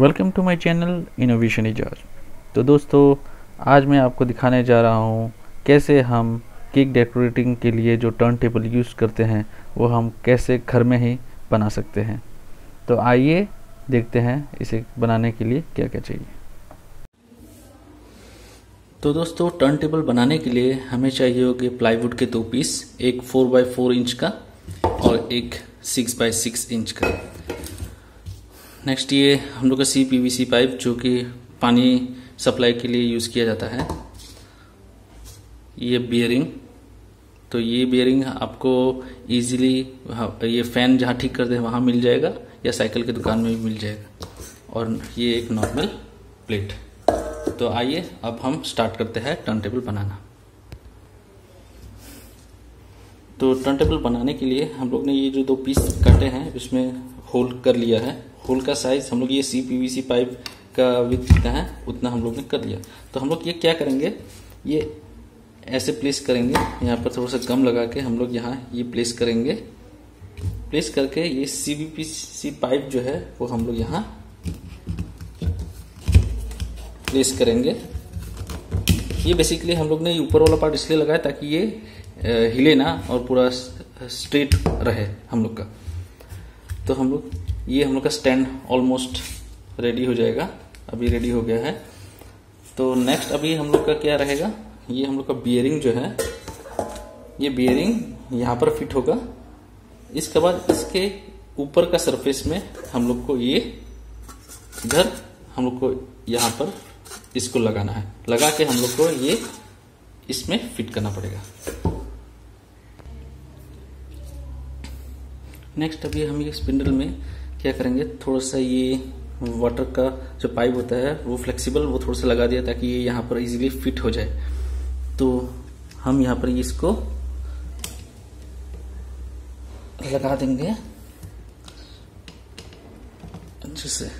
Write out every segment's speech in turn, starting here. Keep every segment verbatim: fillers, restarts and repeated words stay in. Welcome to my channel innovation Ejaz. तो दोस्तों आज मैं आपको दिखाने जा रहा हूँ कैसे हम केक डेकोरेटिंग के लिए जो टर्न टेबल यूज़ करते हैं वो हम कैसे घर में ही बना सकते हैं। तो आइए देखते हैं इसे बनाने के लिए क्या क्या चाहिए। तो दोस्तों टर्न टेबल बनाने के लिए हमें चाहिए होगी प्लाईवुड के दो पीस, एक फोर बाई फोर इंच का और एक सिक्स बाई सिक्स इंच का। नेक्स्ट ये हम लोग का C P V C pipe जो कि पानी सप्लाई के लिए यूज़ किया जाता है। ये बियरिंग, तो ये बियरिंग आपको इजीली ये फ़ैन जहाँ ठीक कर दे वहाँ मिल जाएगा या साइकिल की दुकान में भी मिल जाएगा। और ये एक नॉर्मल प्लेट। तो आइए अब हम स्टार्ट करते हैं टर्न टेबल बनाना। तो टर्न टेबल बनाने के लिए हम लोग ने ये जो दो पीस काटे हैं उसमें होल कर लिया है। होल का साइज हम लोग ये C P V C pipe का विड्थ जितना है उतना हम लोग ने कर लिया। तो हम लोग ये क्या करेंगे, ये ऐसे प्लेस करेंगे, यहाँ पर थोड़ा सा गम लगा के हम लोग यहाँ ये प्लेस करेंगे। प्लेस करके ये C P V C pipe जो है वो हम लोग यहाँ प्लेस करेंगे। ये बेसिकली हम लोग ने ऊपर वाला पार्ट इसलिए लगाया ताकि ये हिले ना और पूरा स्ट्रेट रहे हम लोग का। तो हम लोग ये हम लोग का स्टैंड ऑलमोस्ट रेडी हो जाएगा, अभी रेडी हो गया है। तो नेक्स्ट अभी हम लोग का क्या रहेगा, ये हम लोग का बियरिंग जो है ये बियरिंग यहाँ पर फिट होगा। इसके बाद इसके ऊपर का सरफेस में हम लोग को ये इधर हम लोग को यहाँ पर इसको लगाना है, लगा के हम लोग को ये इसमें फिट करना पड़ेगा। नेक्स्ट अभी हम ये स्पिंडल में क्या करेंगे, थोड़ा सा ये वाटर का जो पाइप होता है वो फ्लेक्सिबल वो थोड़ा सा लगा दिया ताकि ये यहाँ पर इजीली फिट हो जाए। तो हम यहाँ पर इसको लगा देंगे अच्छे से,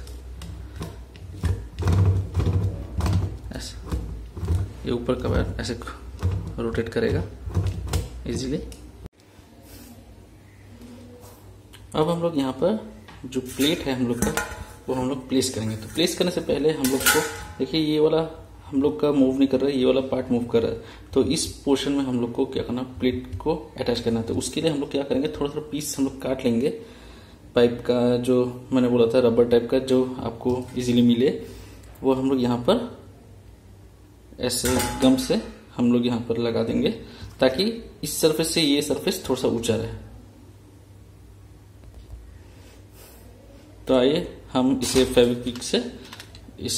ऐसे ये ऊपर का वायर ऐसे रोटेट करेगा इजीली। अब हम लोग यहाँ पर जो प्लेट है हम लोग का वो हम लोग प्लेस करेंगे। तो प्लेस करने से पहले हम लोग को देखिए ये वाला हम लोग का मूव नहीं कर रहा है, ये वाला पार्ट मूव कर रहा है। तो इस पोर्शन में हम लोग को क्या करना, प्लेट को अटैच करना है। तो उसके लिए हम लोग क्या करेंगे, थोड़ा थोड़ा पीस हम लोग काट लेंगे पाइप का, जो मैंने बोला था रबर टाइप का जो आपको ईजिली मिले वो हम लोग यहाँ पर ऐसे गम से हम लोग यहाँ पर लगा देंगे ताकि इस सरफेस से ये सरफेस थोड़ा सा ऊँचा रहे। तो आइए हम इसे फेविक्विक से इस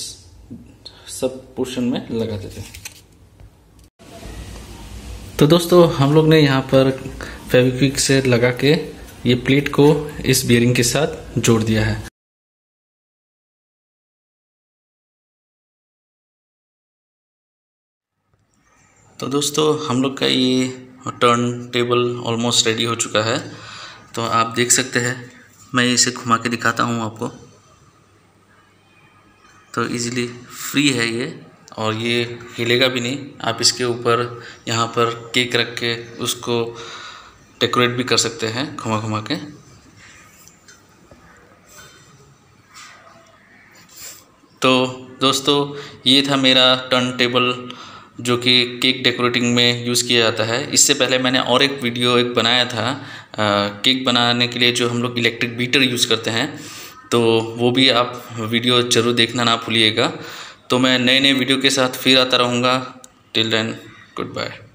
सब पोर्शन में लगा देते हैं। तो दोस्तों हम लोग ने यहाँ पर फेविक्विक से लगा के ये प्लेट को इस बियरिंग के साथ जोड़ दिया है। तो दोस्तों हम लोग का ये टर्न टेबल ऑलमोस्ट रेडी हो चुका है। तो आप देख सकते हैं, मैं इसे घुमा के दिखाता हूँ आपको। तो इजीली फ्री है ये और ये हिलेगा भी नहीं। आप इसके ऊपर यहाँ पर केक रख के उसको डेकोरेट भी कर सकते हैं घुमा घुमा के। तो दोस्तों ये था मेरा टर्न टेबल जो कि केक डेकोरेटिंग में यूज़ किया जाता है। इससे पहले मैंने और एक वीडियो एक बनाया था आ, केक बनाने के लिए जो हम लोग इलेक्ट्रिक बीटर यूज़ करते हैं, तो वो भी आप वीडियो ज़रूर देखना ना भूलिएगा। तो मैं नए नए वीडियो के साथ फिर आता रहूँगा। Till then good bye.